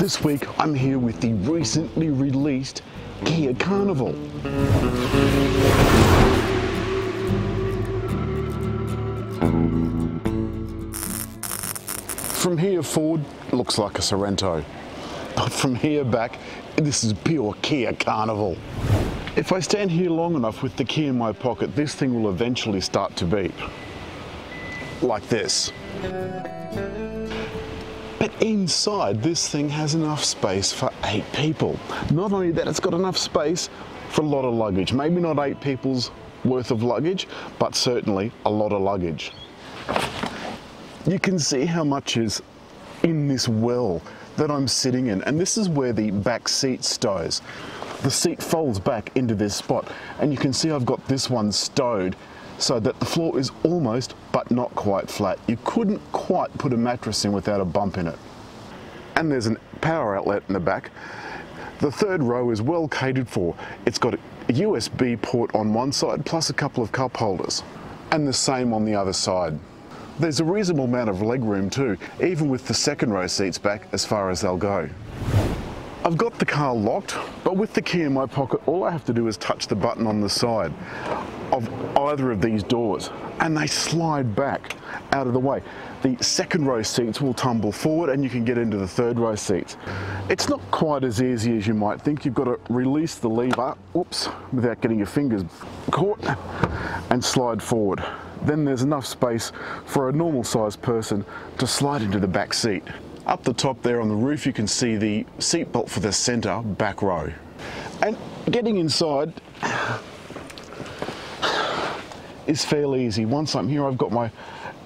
This week I'm here with the recently released Kia Carnival. From here forward, looks like a Sorrento, but from here back, this is pure Kia Carnival. If I stand here long enough with the key in my pocket, this thing will eventually start to beep. Like this. But inside, this thing has enough space for 8 people. Not only that, it's got enough space for a lot of luggage. Maybe not 8 people's worth of luggage, but certainly a lot of luggage. You can see how much is in this well that I'm sitting in, and this is where the back seat stows. The seat folds back into this spot, and you can see I've got this one stowed so that the floor is almost but not quite flat. You couldn't quite put a mattress in without a bump in it. And there's a power outlet in the back. The third row is well catered for. It's got a USB port on one side plus a couple of cup holders, and the same on the other side. There's a reasonable amount of legroom too, even with the second row seats back as far as they'll go. I've got the car locked, but with the key in my pocket, all I have to do is touch the button on the side of either of these doors, and they slide back out of the way. The second row seats will tumble forward, and you can get into the third row seats. It's not quite as easy as you might think. You've got to release the lever, oops, without getting your fingers caught, and slide forward. Then there's enough space for a normal-sized person to slide into the back seat. Up the top there on the roof, you can see the seat belt for the centre back row. And getting inside is fairly easy. Once I'm here, I've got my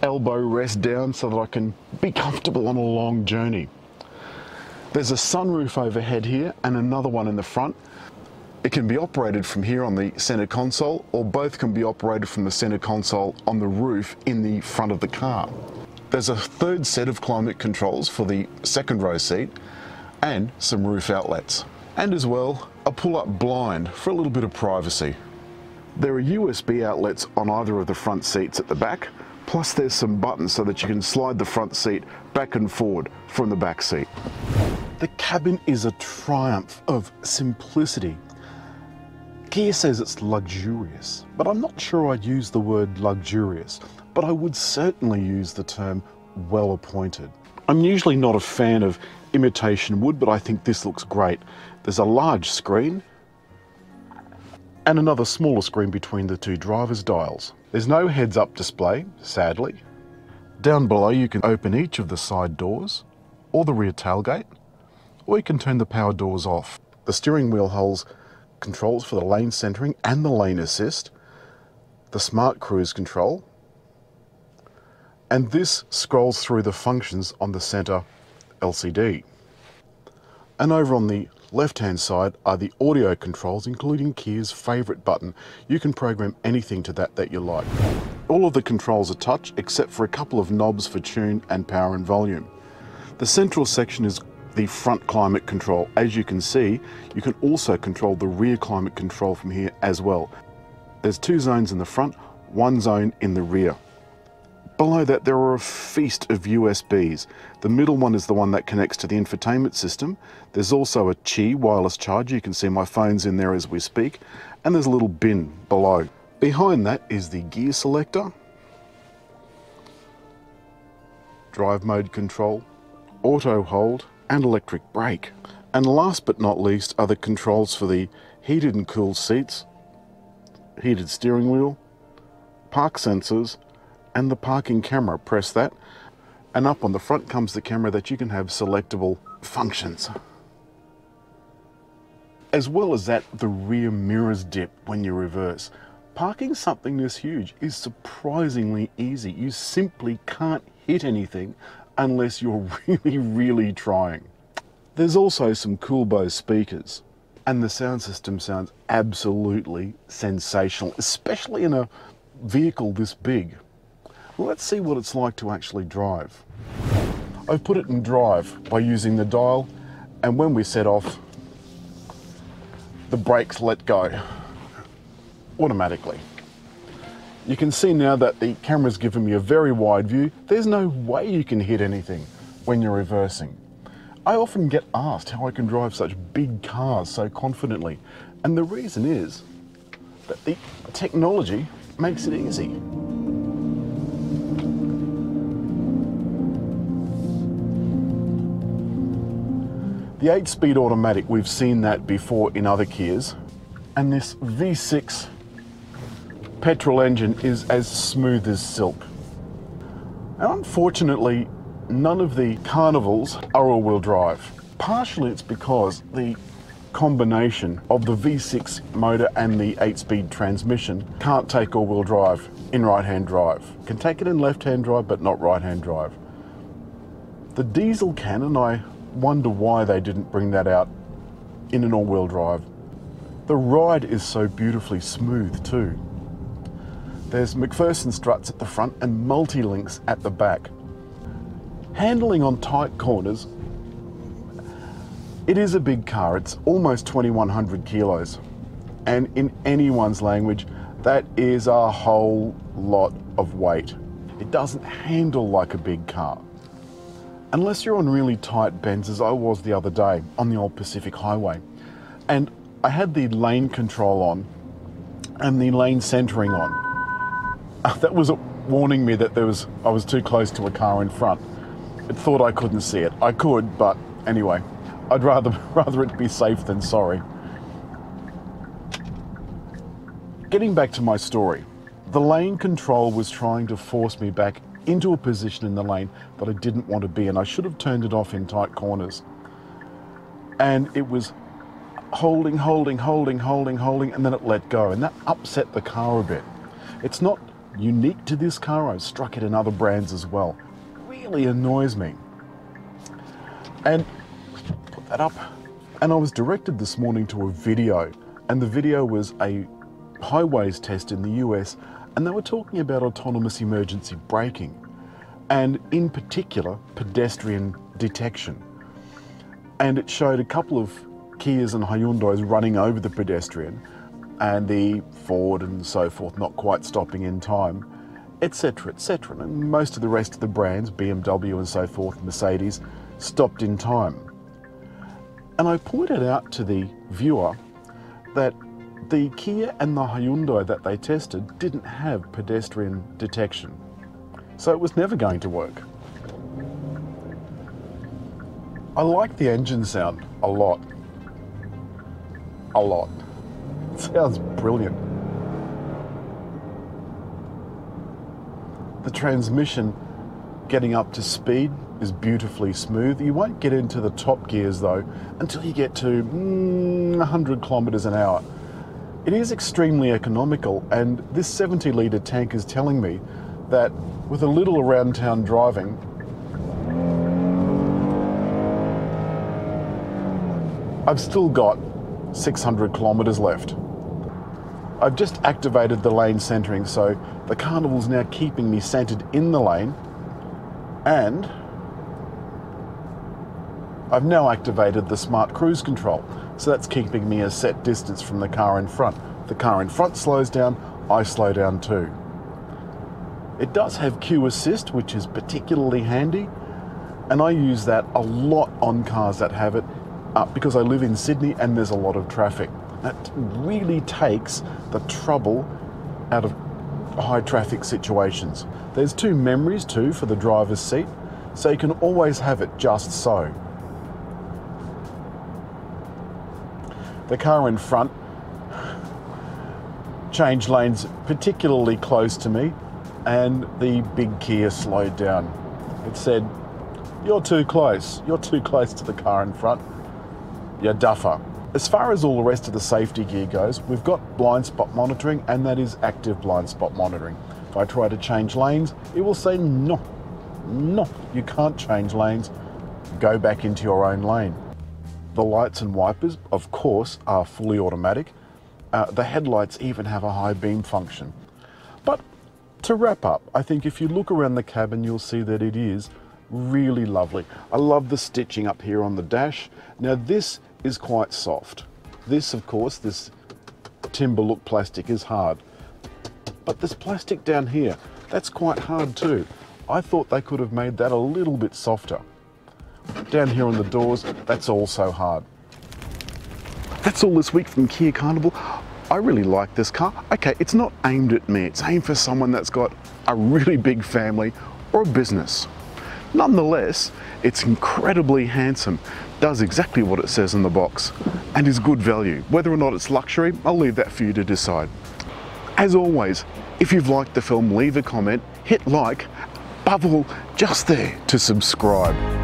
elbow rest down so that I can be comfortable on a long journey. There's a sunroof overhead here and another one in the front. It can be operated from here on the centre console, or both can be operated from the centre console on the roof in the front of the car. There's a third set of climate controls for the second row seat and some roof outlets. And as well, a pull-up blind for a little bit of privacy. There are USB outlets on either of the front seats at the back, plus there's some buttons so that you can slide the front seat back and forward from the back seat. The cabin is a triumph of simplicity. Kia says it's luxurious, but I'm not sure I'd use the word luxurious, but I would certainly use the term well appointed. I'm usually not a fan of imitation wood, but I think this looks great. There's a large screen and another smaller screen between the two driver's dials. There's no heads-up display, sadly. Down below you can open each of the side doors or the rear tailgate, or you can turn the power doors off. The steering wheel holds controls for the lane centering and the lane assist, the smart cruise control, and this scrolls through the functions on the center LCD. And over on the left-hand side are the audio controls, including Kia's favorite button. You can program anything to that you like. All of the controls are touch, except for a couple of knobs for tune and power and volume. The central section is the front climate control. As you can see, you can also control the rear climate control from here as well. There's 2 zones in the front, 1 zone in the rear. Below that, there are a feast of USBs. The middle one is the one that connects to the infotainment system. There's also a Qi wireless charger. You can see my phone's in there as we speak. And there's a little bin below. Behind that is the gear selector, drive mode control, auto hold, and electric brake. And last but not least are the controls for the heated and cooled seats, heated steering wheel, park sensors, and the parking camera. Press that, and up on the front comes the camera that you can have selectable functions. As well as that, the rear mirrors dip when you reverse. Parking something this huge is surprisingly easy. You simply can't hit anything unless you're really trying. There's also some cool Bose speakers, and the sound system sounds absolutely sensational, especially in a vehicle this big. Let's see what it's like to actually drive. I've put it in drive by using the dial, and when we set off, the brakes let go automatically. You can see now that the camera's given me a very wide view. There's no way you can hit anything when you're reversing. I often get asked how I can drive such big cars so confidently, and the reason is that the technology makes it easy. The 8-speed automatic, we've seen that before in other Kias, and this V6 petrol engine is as smooth as silk. And unfortunately, none of the Carnivals are all-wheel drive. Partially it's because the combination of the V6 motor and the 8-speed transmission can't take all-wheel drive in right-hand drive. Can take it in left-hand drive, but not right-hand drive. The diesel can, and I wonder why they didn't bring that out in an all-wheel drive. The ride is so beautifully smooth too. There's McPherson struts at the front and multi-links at the back. Handling on tight corners, it is a big car. It's almost 2,100 kilos. And in anyone's language, that is a whole lot of weight. It doesn't handle like a big car. Unless you're on really tight bends, as I was the other day on the old Pacific Highway. And I had the lane control on and the lane centering on. That was warning me that I was too close to a car in front. It thought I couldn't see it. I could, but anyway, I'd rather it be safe than sorry. Getting back to my story, the lane control was trying to force me back into a position in the lane that I didn't want to be in. I should have turned it off in tight corners. And it was holding, holding, holding, holding, holding, and then it let go. And that upset the car a bit. It's not unique to this car. I've struck it in other brands as well. Really annoys me. And put that up, and I was directed this morning to a video, and the video was a highways test in the US, and they were talking about autonomous emergency braking, and in particular pedestrian detection. And it showed a couple of Kias and Hyundais running over the pedestrian, and the Ford and so forth not quite stopping in time, etc, etc, and most of the rest of the brands, BMW and so forth, Mercedes, stopped in time. And I pointed out to the viewer that the Kia and the Hyundai that they tested didn't have pedestrian detection, so it was never going to work. I like the engine sound a lot. A lot. It sounds brilliant. The transmission getting up to speed is beautifully smooth. You won't get into the top gears though until you get to 100 kilometers an hour. It is extremely economical, and this 70-litre tank is telling me that with a little around town driving, I've still got 600 kilometers left. I've just activated the lane centering, so the Carnival's now keeping me centered in the lane, and I've now activated the smart cruise control, so that's keeping me a set distance from the car in front. The car in front slows down, I slow down too. It does have Q Assist, which is particularly handy, and I use that a lot on cars that have it because I live in Sydney and there's a lot of traffic. That really takes the trouble out of high traffic situations. There's two memories too for the driver's seat, so you can always have it just so. The car in front changed lanes particularly close to me, and the big Kia slowed down. It said, you're too close to the car in front, you duffer. As far as all the rest of the safety gear goes, we've got blind spot monitoring, and that is active blind spot monitoring. If I try to change lanes, it will say, no, no, you can't change lanes. Go back into your own lane. The lights and wipers, of course, are fully automatic. The headlights even have a high beam function. But to wrap up, I think if you look around the cabin, you'll see that it is really lovely. I love the stitching up here on the dash. Now this is quite soft. This, of course, this timber look plastic is hard, but this plastic down here, that's quite hard too. I thought they could have made that a little bit softer. Down here on the doors, that's also hard. That's all this week from Kia Carnival. I really like this car. Okay, it's not aimed at me. It's aimed for someone that's got a really big family or a business. Nonetheless, it's incredibly handsome, does exactly what it says in the box, and is good value. Whether or not it's luxury, I'll leave that for you to decide. As always, if you've liked the film, leave a comment, hit like, above all, just there to subscribe.